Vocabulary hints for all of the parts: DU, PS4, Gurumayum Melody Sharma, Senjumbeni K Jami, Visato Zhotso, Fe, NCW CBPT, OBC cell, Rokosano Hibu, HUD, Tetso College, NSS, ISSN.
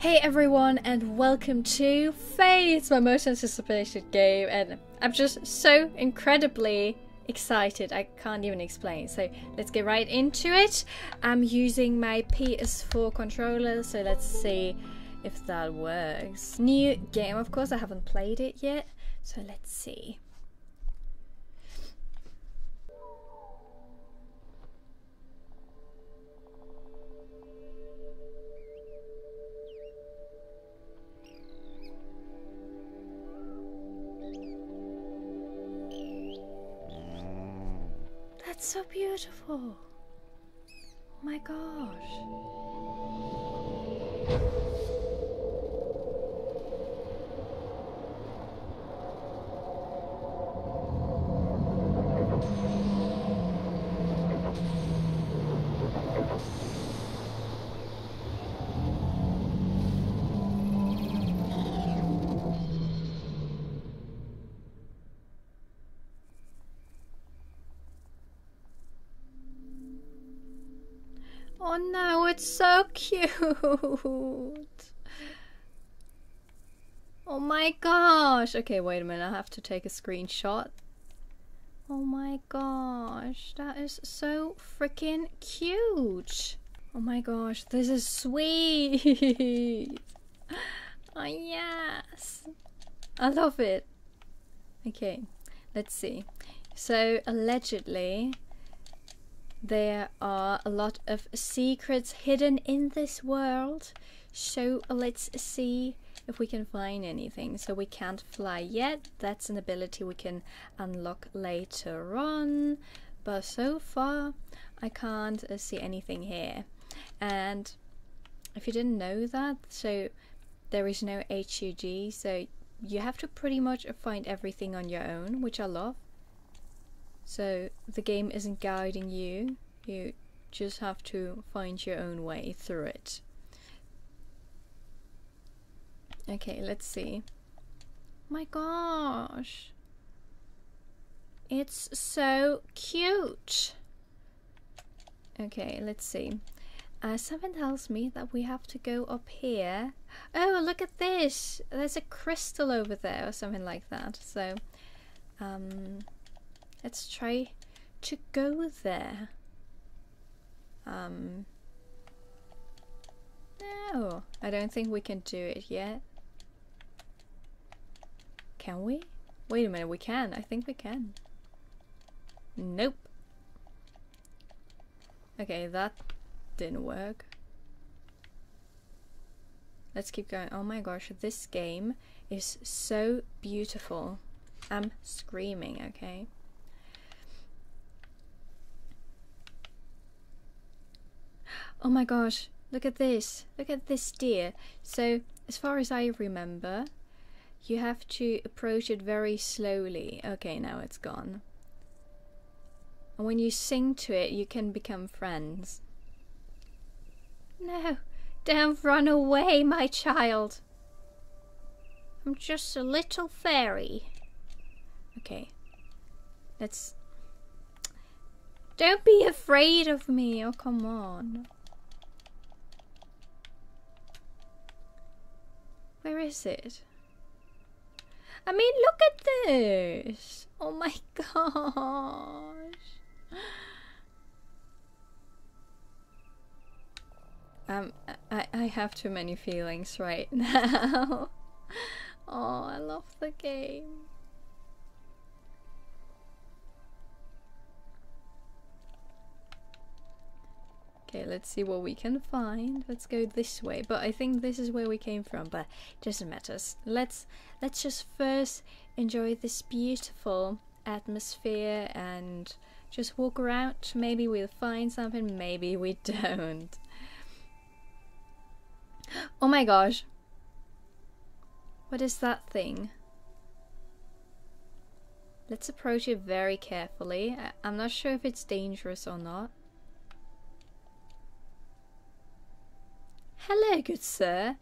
Hey everyone, and welcome to Fe. It's my most anticipated game and I'm just so incredibly excited. I can't even explain. So let's get right into it. I'm using my PS4 controller, so let's see if that works. New game, of course. I haven't played it yet, so let's see. That's so beautiful. My gosh. Oh no, it's so cute. Oh my gosh. Okay, wait a minute. I have to take a screenshot. Oh my gosh. That is so freaking cute. Oh my gosh. This is sweet. Oh yes. I love it. Okay, let's see. So allegedly, there are a lot of secrets hidden in this world, so let's see if we can find anything. So we can't fly yet. That's an ability we can unlock later on, but so far I can't see anything here. And if you didn't know that, so there is no HUD, so you have to pretty much find everything on your own, which I love. So the game isn't guiding you, you just have to find your own way through it. Okay, let's see. My gosh! It's so cute! Okay, let's see. Someone tells me that we have to go up here. Oh, look at this! There's a crystal over there or something like that. So, let's try to go there. No, I don't think we can do it yet. Can we? Wait a minute, we can. I think we can. Nope. Okay, that didn't work. Let's keep going. Oh my gosh, this game is so beautiful. I'm screaming, okay? Oh my gosh, look at this. Look at this deer. So, as far as I remember, you have to approach it very slowly. Okay, now it's gone. And when you sing to it, you can become friends. No, don't run away, my child. I'm just a little fairy. Okay, let's... Don't be afraid of me. Oh, come on. Where is it? I mean, look at this! Oh my gosh! I have too many feelings right now. Oh, I love the game. Okay, let's see what we can find. Let's go this way, but I think this is where we came from, but it doesn't matter. Let's just first enjoy this beautiful atmosphere and just walk around. Maybe we'll find something, maybe we don't. Oh my gosh. What is that thing? Let's approach it very carefully. I'm not sure if it's dangerous or not. Hello, good sir.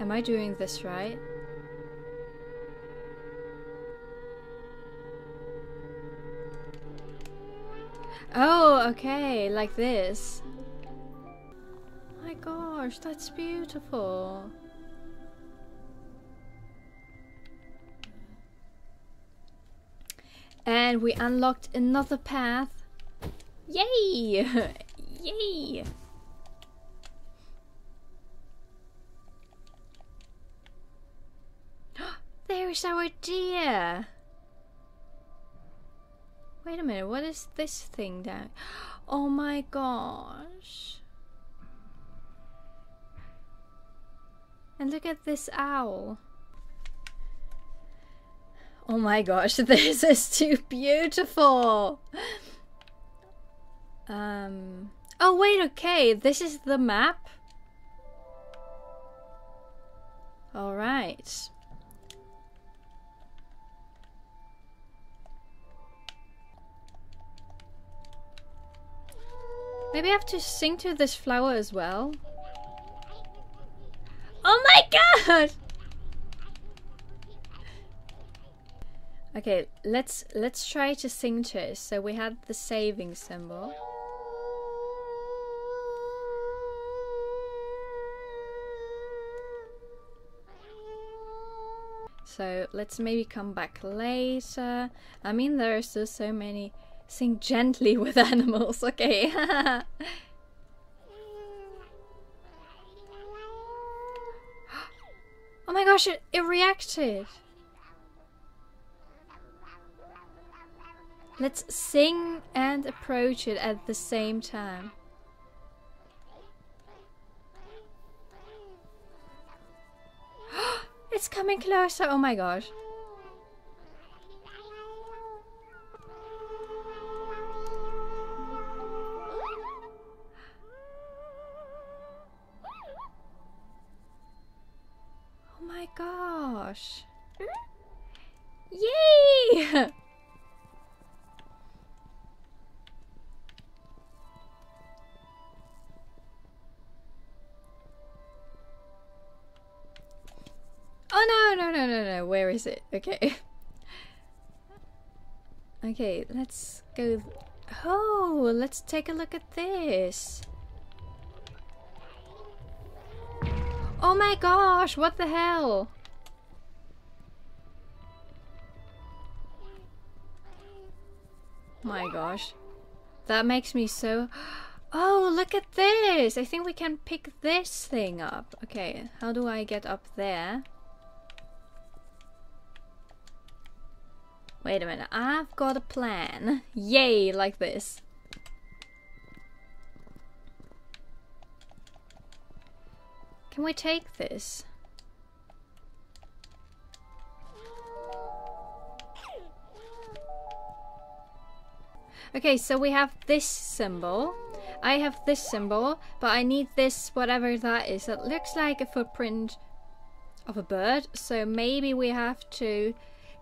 Am I doing this right? Oh, okay, like this. My gosh, that's beautiful. And we unlocked another path. Yay! Yay! There's our deer! Wait a minute, what is this thing down? Oh my gosh! And look at this owl. Oh my gosh, this is too beautiful! Oh wait, okay, this is the map. Alright. Maybe I have to sing to this flower as well. Oh my god! Okay, let's try to sing to it. So we had the saving symbol. So let's maybe come back later. I mean, there are still so many. Sing gently with animals, okay. Oh my gosh, it reacted. Let's sing and approach it at the same time. It's coming closer, oh my gosh. Gosh. Yay! Oh no, no, no, no, no. Where is it? Okay. Okay, let's go. Oh, let's take a look at this. Oh my gosh, what the hell? My gosh, that makes me so... Oh, look at this! I think we can pick this thing up. Okay, how do I get up there? Wait a minute, I've got a plan. Yay, like this. Can we take this? Okay, so we have this symbol. I have this symbol, but I need this, whatever that is. That looks like a footprint of a bird. So maybe we have to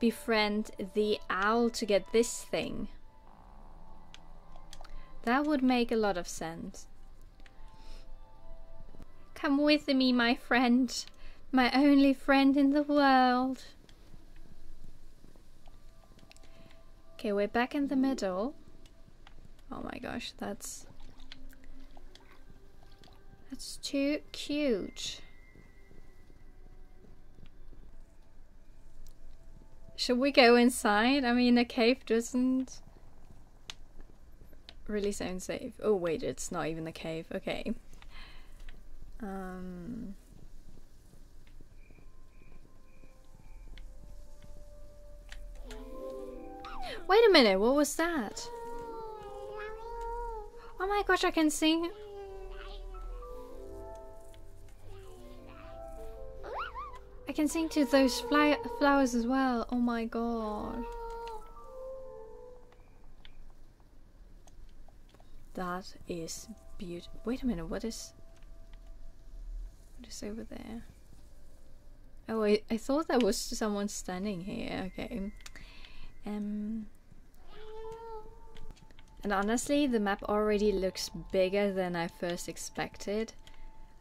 befriend the owl to get this thing. That would make a lot of sense. Come with me, my friend. My only friend in the world. Okay, we're back in the middle. Oh my gosh, that's too cute. Should we go inside? I mean, a cave doesn't really sound safe. Oh wait, it's not even a cave. Okay. Wait a minute, what was that? Oh my gosh, I can sing. I can sing to those flowers as well. Oh my god. That is beautiful. Wait a minute, what is over there? Oh, I thought there was someone standing here. Okay. And honestly, the map already looks bigger than I first expected.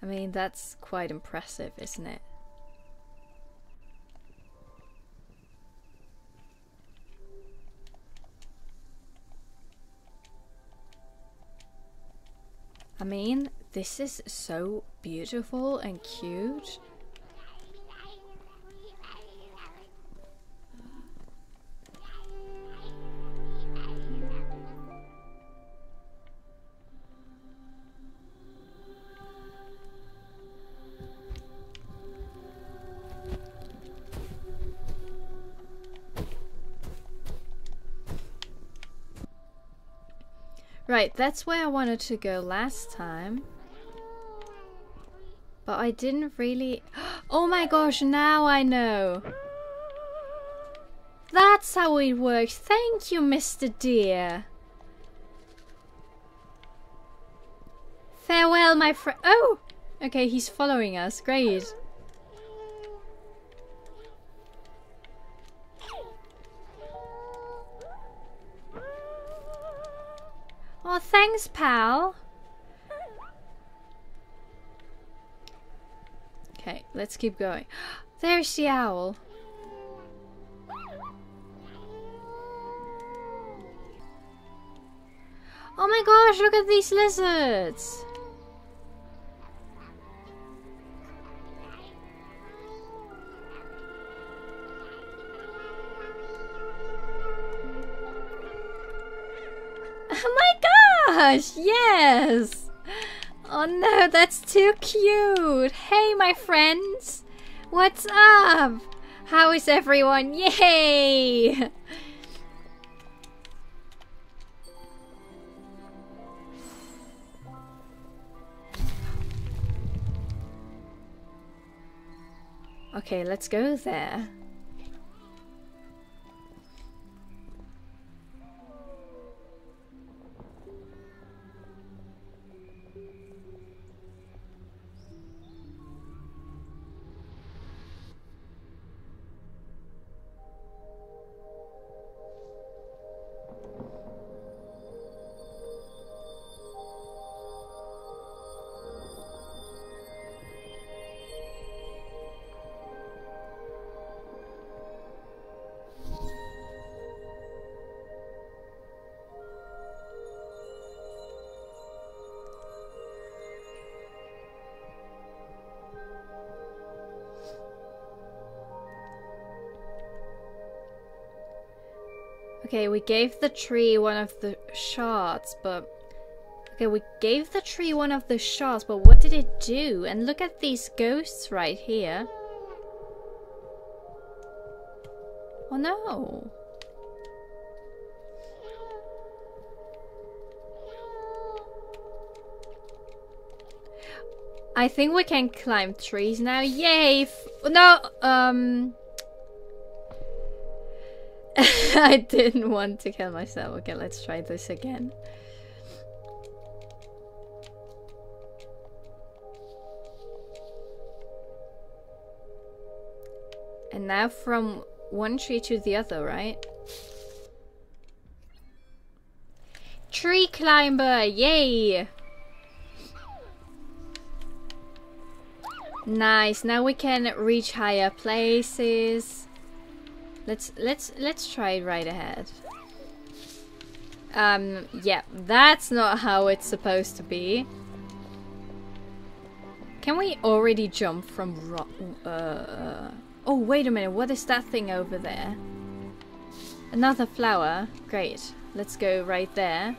I mean, that's quite impressive, isn't it? I mean, this is so beautiful and cute. Right, that's where I wanted to go last time. But I didn't really... Oh my gosh, now I know! That's how it works! Thank you, Mr. Deer! Farewell, my friend... Oh! Okay, he's following us. Great. Oh, thanks, pal. Okay, let's keep going. There's the owl. Oh my gosh, look at these lizards. Yes! Oh no, that's too cute! Hey my friends! What's up? How is everyone? Yay! Okay, let's go there. Okay, we gave the tree one of the shards, but... Okay, we gave the tree one of the shards, but what did it do? And look at these ghosts right here. Oh no! I think we can climb trees now. Yay! I didn't want to kill myself. Okay, let's try this again. And now from one tree to the other, right? Tree climber, yay! Nice, now we can reach higher places. Let's try it right ahead. Yeah, that's not how it's supposed to be. Can we already jump from oh, wait a minute, what is that thing over there? Another flower. Great. Let's go right there.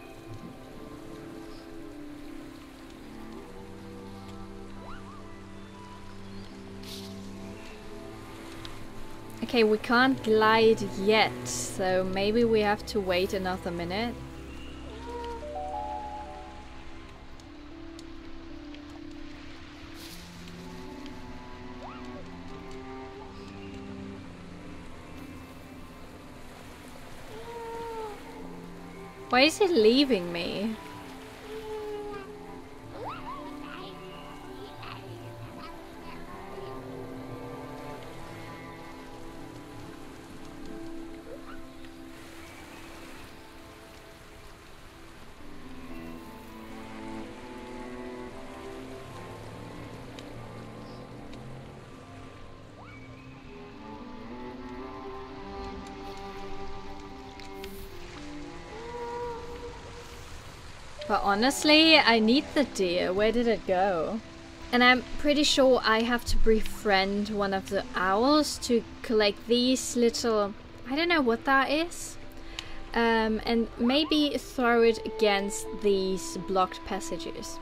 Okay, we can't glide yet, so maybe we have to wait another minute. Why is it leaving me? But honestly, I need the deer. Where did it go? And I'm pretty sure I have to befriend one of the owls to collect these little... I don't know what that is. And maybe throw it against these blocked passages.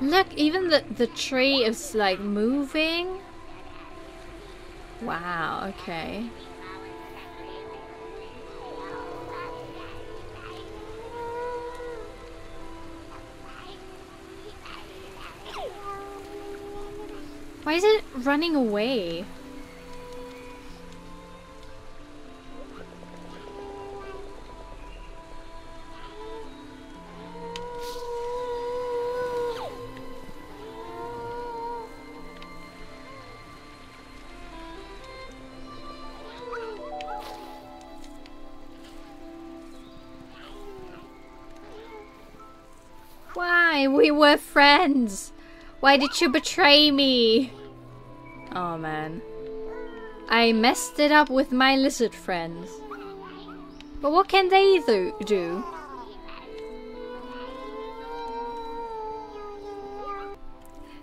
Look, even the tree is like moving. Wow, okay. Why is it running away? Why? We were friends. Why did you betray me? Oh man. I messed it up with my lizard friends. But what can they do?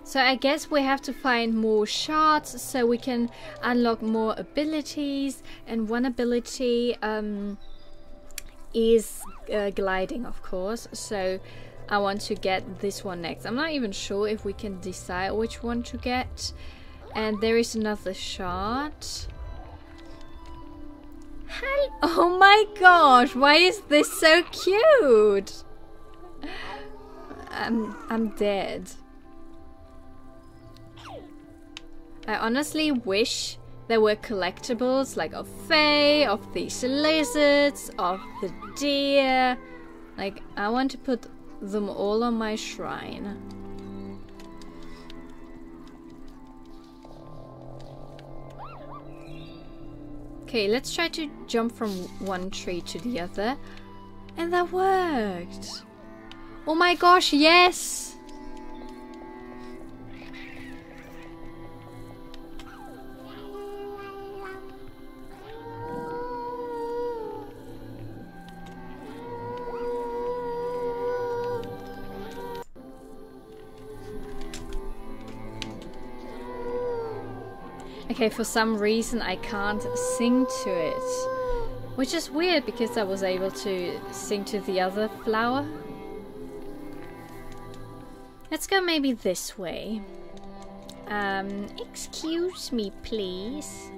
So I guess we have to find more shards so we can unlock more abilities. And one ability is gliding, of course. So I want to get this one next. I'm not even sure if we can decide which one to get. And there is another shard. Oh my gosh, why is this so cute? I'm dead. I honestly wish there were collectibles like of Fe, of these lizards, of the deer. Like, I want to put them all on my shrine. Okay, let's try to jump from one tree to the other. And that worked! Oh my gosh, yes! Okay, for some reason I can't sing to it, which is weird because I was able to sing to the other flower. Let's go maybe this way. Excuse me, please.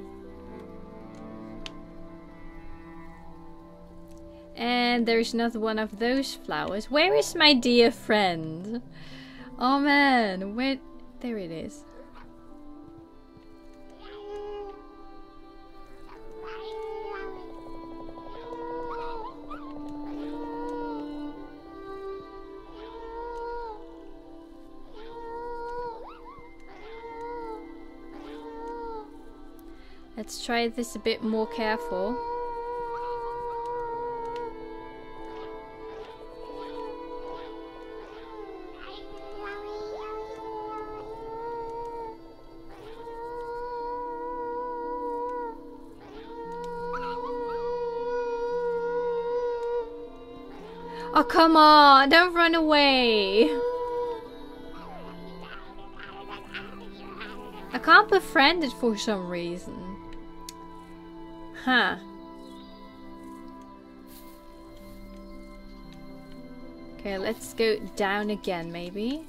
And there is another one of those flowers. Where is my dear friend? Oh man, where... there it is. Let's try this a bit more careful. Oh, come on, don't run away. I can't befriend it for some reason. Huh. Okay, let's go down again, maybe.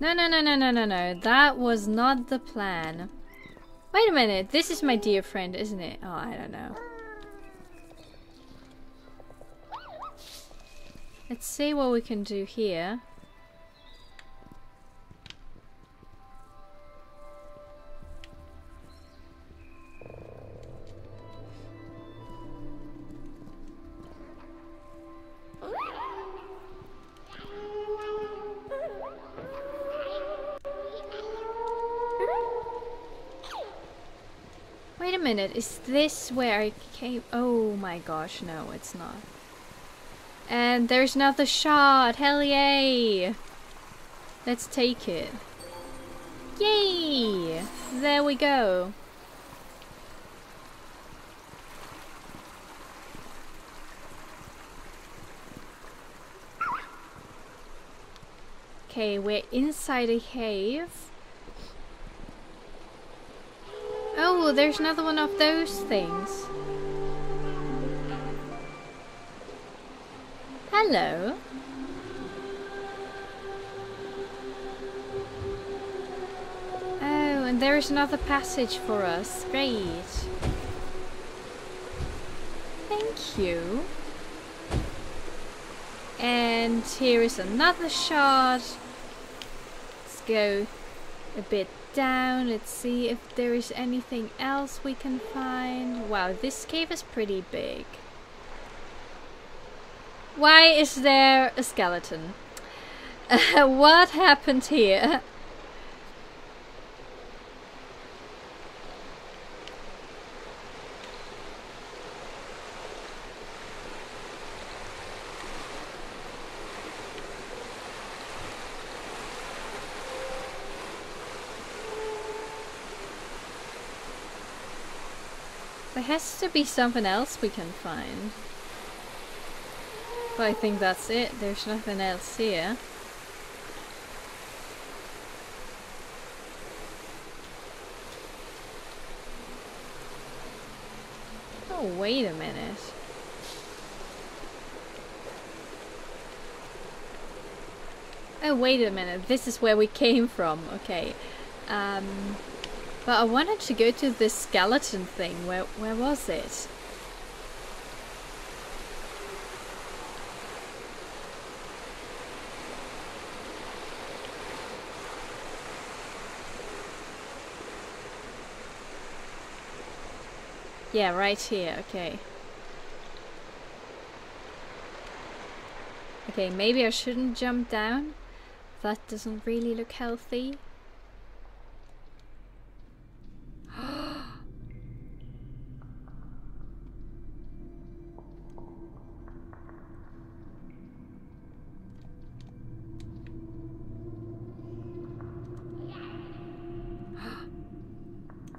No. That was not the plan. Wait a minute. This is my dear friend, isn't it? Oh, I don't know. Let's see what we can do here. Wait a minute, is this where I came? Oh my gosh, no, it's not. And there's another shard, hell yay! Let's take it. Yay! There we go. Okay, we're inside a cave. Oh, there's another one of those things. Hello. Oh, and there is another passage for us. Great. Thank you. And here is another shard. Go a bit down. Let's see if there is anything else we can find. Wow, this cave is pretty big. Why is there a skeleton? What happened here? Has to be something else we can find. But I think that's it. There's nothing else here. Oh, wait a minute. Oh, wait a minute. This is where we came from. Okay. But I wanted to go to this skeleton thing. Where was it? Yeah, right here. Okay. Okay, maybe I shouldn't jump down. That doesn't really look healthy.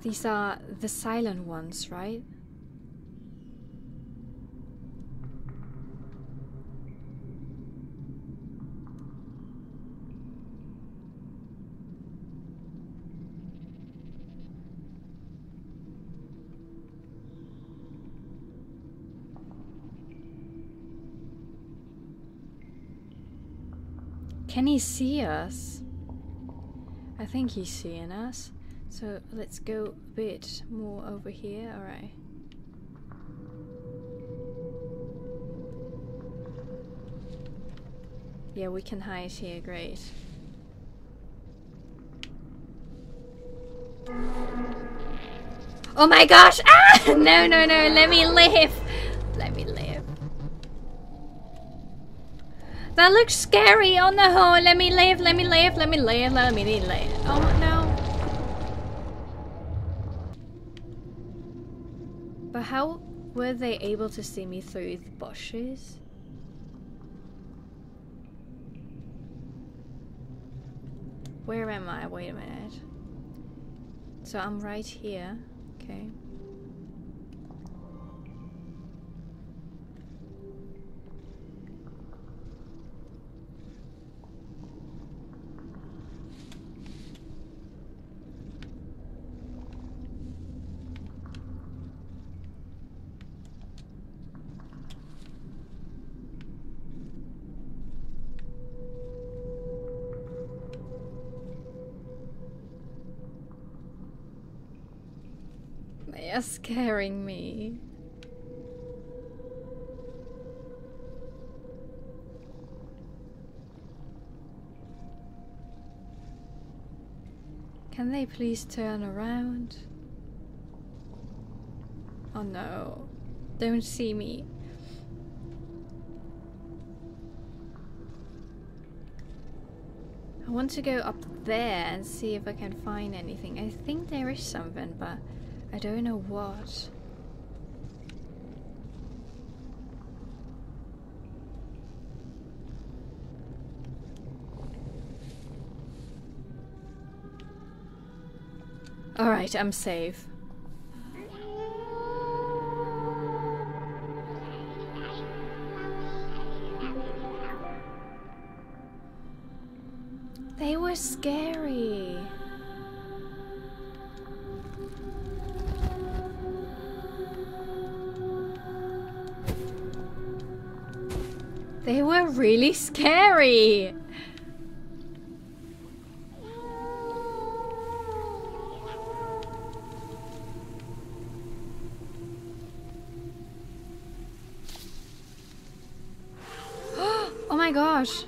These are the silent ones, right? Can he see us? I think he's seeing us. So let's go a bit more over here, alright. Yeah, we can hide here, great. Oh my gosh! Ah! No, no, no, let me live! Let me live. That looks scary on the whole, let me live, let me live, let me live, let me live. Oh no. How were they able to see me through the bushes? Where am I? Wait a minute. So I'm right here. Okay. You're scaring me. Can they please turn around? Oh no, don't see me. I want to go up there and see if I can find anything. I think there is something, but I don't know what. Alright, I'm safe. They were scary. They were really scary. Oh my gosh.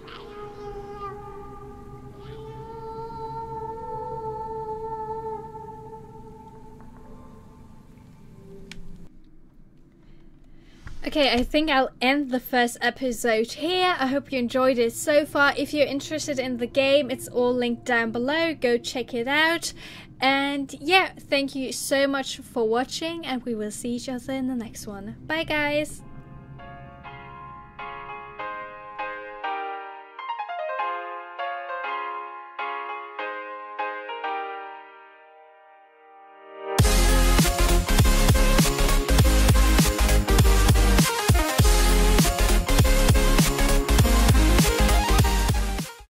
Okay, I think I'll end the first episode here. I hope you enjoyed it so far. If you're interested in the game, it's all linked down below. Go check it out. And yeah, thank you so much for watching, and we will see each other in the next one. Bye guys!